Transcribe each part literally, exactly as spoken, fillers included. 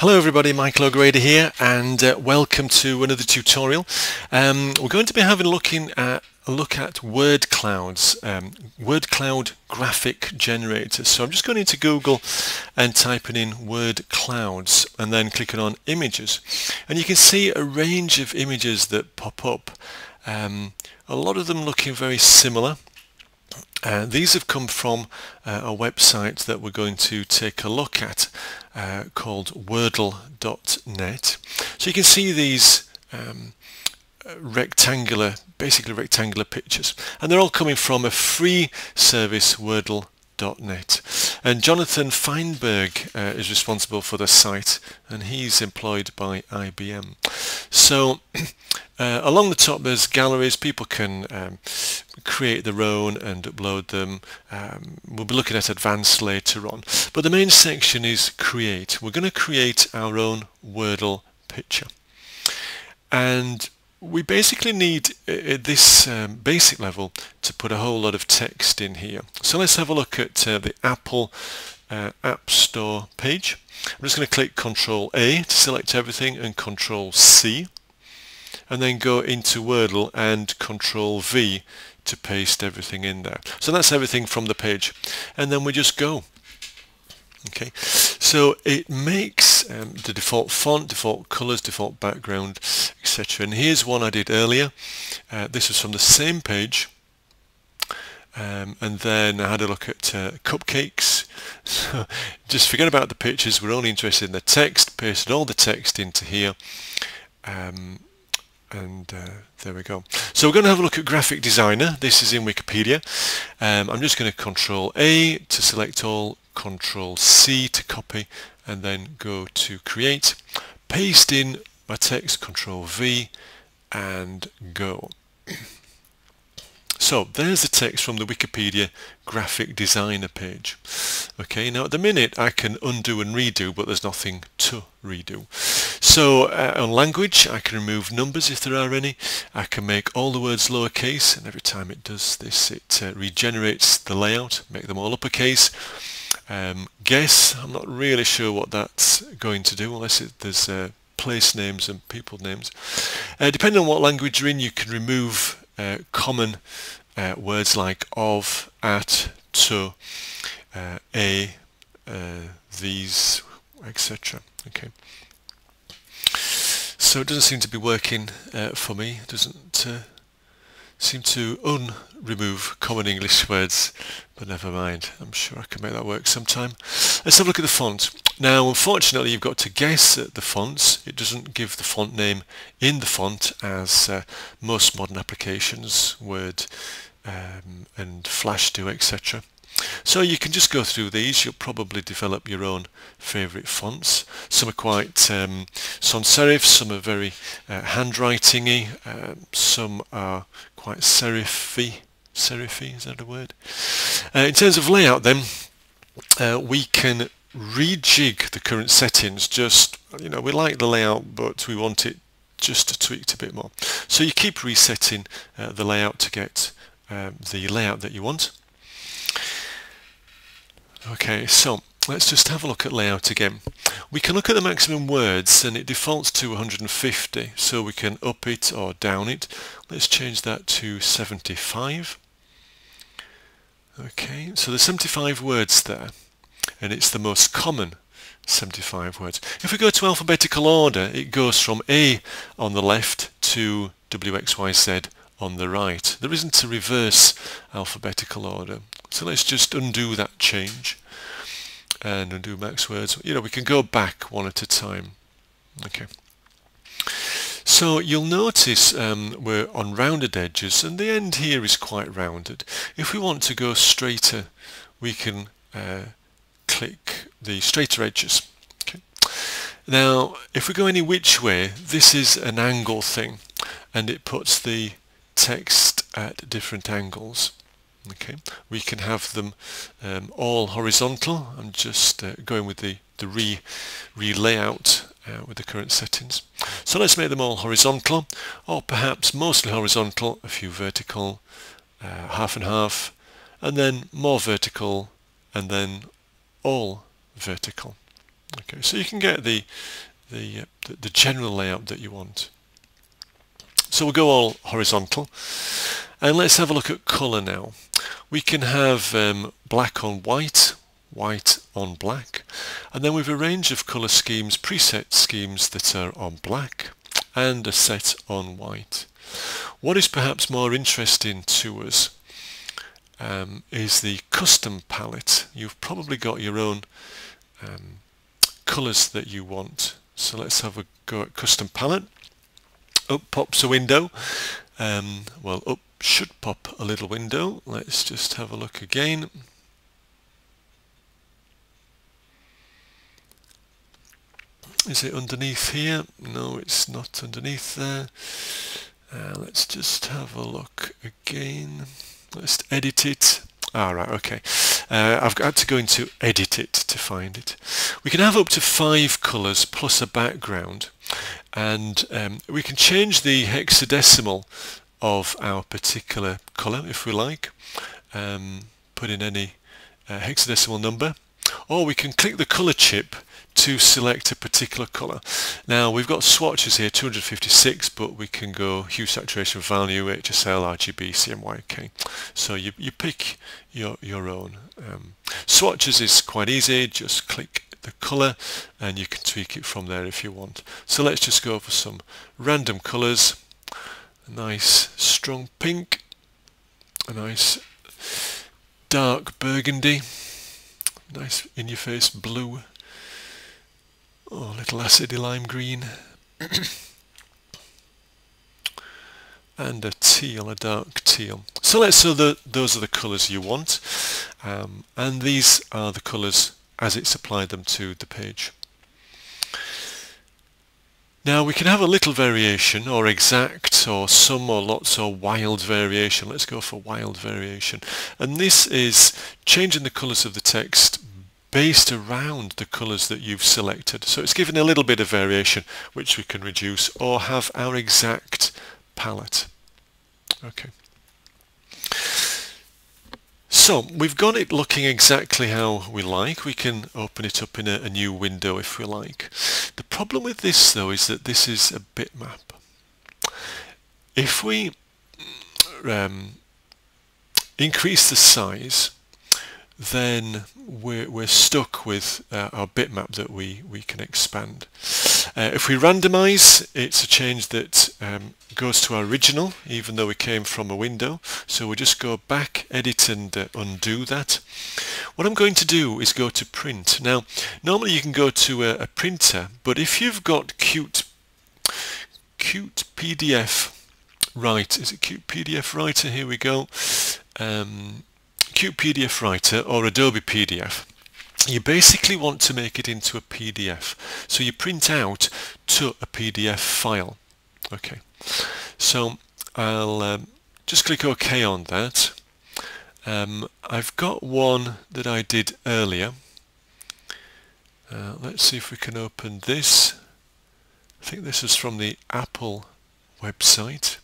Hello everybody, Michael O'Grady here, and uh, welcome to another tutorial. Um, we're going to be having a look, in at, a look at word clouds, um, word cloud graphic generators. So I'm just going into Google and typing in word clouds and then clicking on images. And you can see a range of images that pop up, um, a lot of them looking very similar. Uh, these have come from uh, a website that we're going to take a look at uh, called Wordle dot net. So you can see these um, rectangular, basically rectangular pictures, and they're all coming from a free service, Wordle dot net. And Jonathan Feinberg uh, is responsible for the site, and he's employed by I B M. So uh, along the top there's galleries. People can um, create their own and upload them. Um, we'll be looking at advanced later on, but the main section is create. We're going to create our own Wordle picture, and we basically need at this um, basic level to put a whole lot of text in here. So let's have a look at uh, the Apple uh, App Store page. I'm just going to click Control A to select everything and Control C, and then go into Wordle and Control V to paste everything in there. So that's everything from the page, and then we just go. Okay, so it makes um, the default font, default colors, default background, etc. And here's one I did earlier. Uh, this was from the same page, um, and then I had a look at uh, cupcakes. So just forget about the pictures, we're only interested in the text. Pasted all the text into here, um, and uh, there we go. So we're going to have a look at graphic designer. This is in Wikipedia. um, I'm just going to Control A to select all, Control C to copy, and then go to create, paste in my text, Control V, and go. So there's the text from the Wikipedia graphic designer page. Okay, now at the minute I can undo and redo, but there's nothing to redo. So uh, on language I can remove numbers if there are any. I can make all the words lowercase, and every time it does this it uh, regenerates the layout, make them all uppercase. Um, guess, I'm not really sure what that's going to do unless it, there's uh, place names and people names. Uh, depending on what language you're in, you can remove uh, common uh, words like of, at, to, uh, a, uh, these, et cetera. Okay. So it doesn't seem to be working uh, for me. It doesn't uh, seem to un-remove common English words, but never mind, I'm sure I can make that work sometime. Let's have a look at the font. Now unfortunately you've got to guess at the fonts. It doesn't give the font name in the font as uh, most modern applications, Word um, and Flash do, et cetera. So you can just go through these. You'll probably develop your own favourite fonts. Some are quite um, sans serif, some are very uh, handwriting-y, um, some are quite serif-y. Serif-y, is that a word? Uh, in terms of layout then, uh, we can rejig the current settings. Just, you know, we like the layout but we want it just tweaked a bit more. So you keep resetting uh, the layout to get um, the layout that you want. Okay, so let's just have a look at layout again. We can look at the maximum words, and it defaults to one hundred fifty, so we can up it or down it. Let's change that to seventy-five. Okay, so there's seventy-five words there, and it's the most common seventy-five words. If we go to alphabetical order, it goes from A on the left to W X Y Z on the right. There isn't a reverse alphabetical order. So let's just undo that change and undo max words. You know, we can go back one at a time. Okay. So you'll notice um, we're on rounded edges, and the end here is quite rounded. If we want to go straighter, we can uh, click the straighter edges. Okay. Now, if we go any which way, this is an angle thing, and it puts the text at different angles. Okay, we can have them um, all horizontal. I'm just uh, going with the, the re, re layout uh, with the current settings. So let's make them all horizontal, or perhaps mostly horizontal, a few vertical, uh, half and half, and then more vertical, and then all vertical. Okay, so you can get the the the, the general layout that you want. So we'll go all horizontal, and let's have a look at color now. We can have um, black on white, white on black, and then we've a range of color schemes, preset schemes that are on black and a set on white. What is perhaps more interesting to us um, is the custom palette. You've probably got your own um, colors that you want. So let's have a go at custom palette. Up pops a window. Um, well, up should pop a little window. Let's just have a look again. Is it underneath here? No, it's not underneath there. Uh, let's just have a look again. Let's edit it. Ah, right, okay. Uh, I've had to go into edit it to find it. We can have up to five colours plus a background, and um, we can change the hexadecimal of our particular colour if we like. Um, put in any uh, hexadecimal number, or we can click the colour chip to select a particular colour. Now we've got swatches here, two hundred fifty-six, but we can go hue, saturation, value, H S L, R G B, C M Y K. So you, you pick your, your own. Um, swatches is quite easy, just click the colour and you can tweak it from there if you want. So let's just go for some random colours. A nice strong pink, a nice dark burgundy, nice in-your-face blue, oh, a little acidy lime green, and a teal, a dark teal. So let's so the, those are the colours you want, um, and these are the colours as it's applied them to the page. Now we can have a little variation, or exact, or some, or lots, or wild variation. Let's go for wild variation, and this is changing the colours of the text based around the colours that you've selected. So it's given a little bit of variation which we can reduce, or have our exact palette. Okay. So we've got it looking exactly how we like. We can open it up in a, a new window if we like. The problem with this though is that this is a bitmap. If we um, increase the size, then we're, we're stuck with uh, our bitmap that we, we can expand. Uh, if we randomize, it's a change that um, goes to our original, even though we came from a window. So we'll just go back, edit, and uh, undo that. What I'm going to do is go to print. Now, normally you can go to a, a printer, but if you've got cute, cute P D F writer, is it cute P D F writer? Here we go. Um, Cute P D F Writer or Adobe P D F, you basically want to make it into a P D F, so you print out to a P D F file. Okay, so I'll um, just click OK on that. Um, I've got one that I did earlier. Uh, let's see if we can open this. I think this is from the Apple website.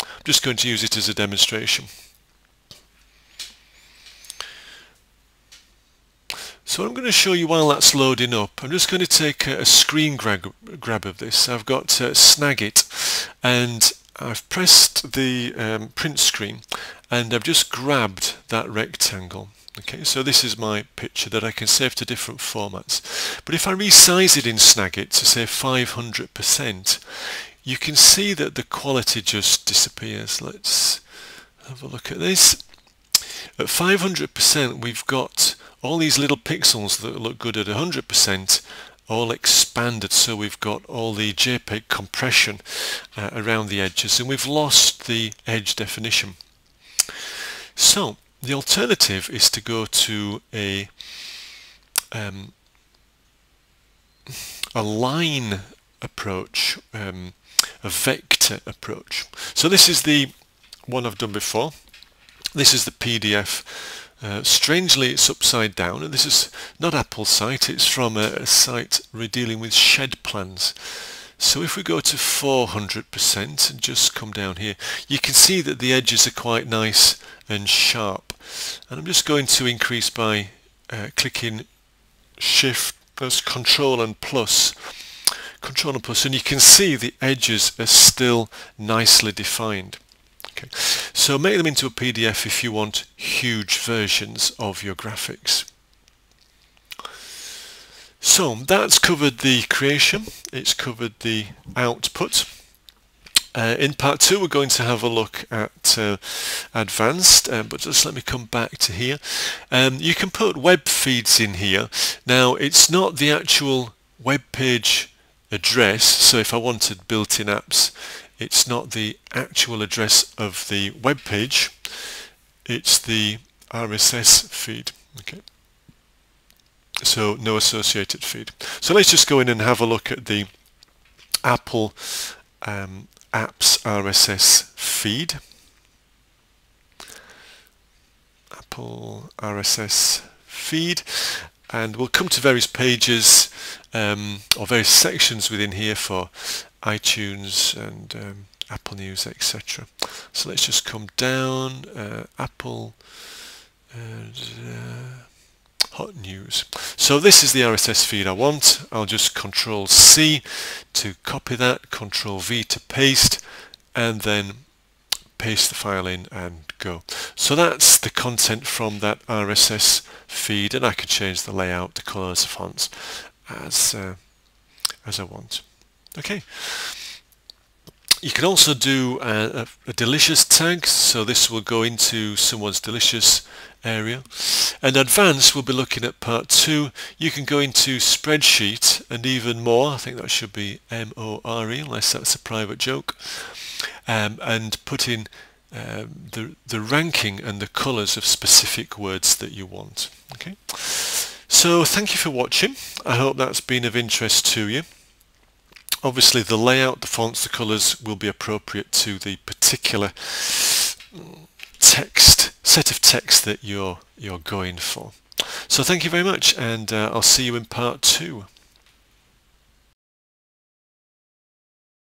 I'm just going to use it as a demonstration. So I'm going to show you while that's loading up, I'm just going to take a, a screen grab, grab of this. I've got uh, Snagit, and I've pressed the um, print screen and I've just grabbed that rectangle. Okay, so this is my picture that I can save to different formats. But if I resize it in Snagit to say five hundred percent, you can see that the quality just disappears. Let's have a look at this. At five hundred percent we've got all these little pixels that look good at one hundred percent all expanded, so we've got all the JPEG compression uh, around the edges and we've lost the edge definition. So the alternative is to go to a um, a line approach, um, a vector approach. So this is the one I've done before. This is the P D F. Uh, strangely, it's upside down, and this is not Apple's site, it's from a, a site we're dealing with shed plans. So if we go to four hundred percent and just come down here, you can see that the edges are quite nice and sharp. And I'm just going to increase by uh, clicking Shift Press Control and plus. Control and plus, and you can see the edges are still nicely defined. Okay. So make them into a P D F if you want huge versions of your graphics. So that's covered the creation, it's covered the output. Uh, in part two we're going to have a look at uh, advanced, uh, but just let me come back to here. Um, you can put web feeds in here. Now it's not the actual web page address, so if I wanted built-in apps, it's not the actual address of the web page, it's the R S S feed. Okay. So no associated feed. So let's just go in and have a look at the Apple um, apps R S S feed. Apple R S S feed, and we'll come to various pages um, or various sections within here for iTunes and um, Apple News, et cetera. So let's just come down, uh, Apple and uh, Hot News. So this is the R S S feed I want. I'll just Control C to copy that, Control V to paste, and then paste the file in and go. So that's the content from that R S S feed, and I can change the layout, the colours, the fonts as uh, as I want. Okay. You can also do a, a, a Delicious tag, so this will go into someone's Delicious area. And advanced, we'll be looking at part two. You can go into spreadsheet and even more. I think that should be M O R E, unless that's a private joke. Um, and put in um, the, the ranking and the colours of specific words that you want. Okay. So thank you for watching. I hope that's been of interest to you. Obviously the layout, the fonts, the colours will be appropriate to the particular text, set of text that you're, you're going for. So thank you very much, and uh, I'll see you in part two.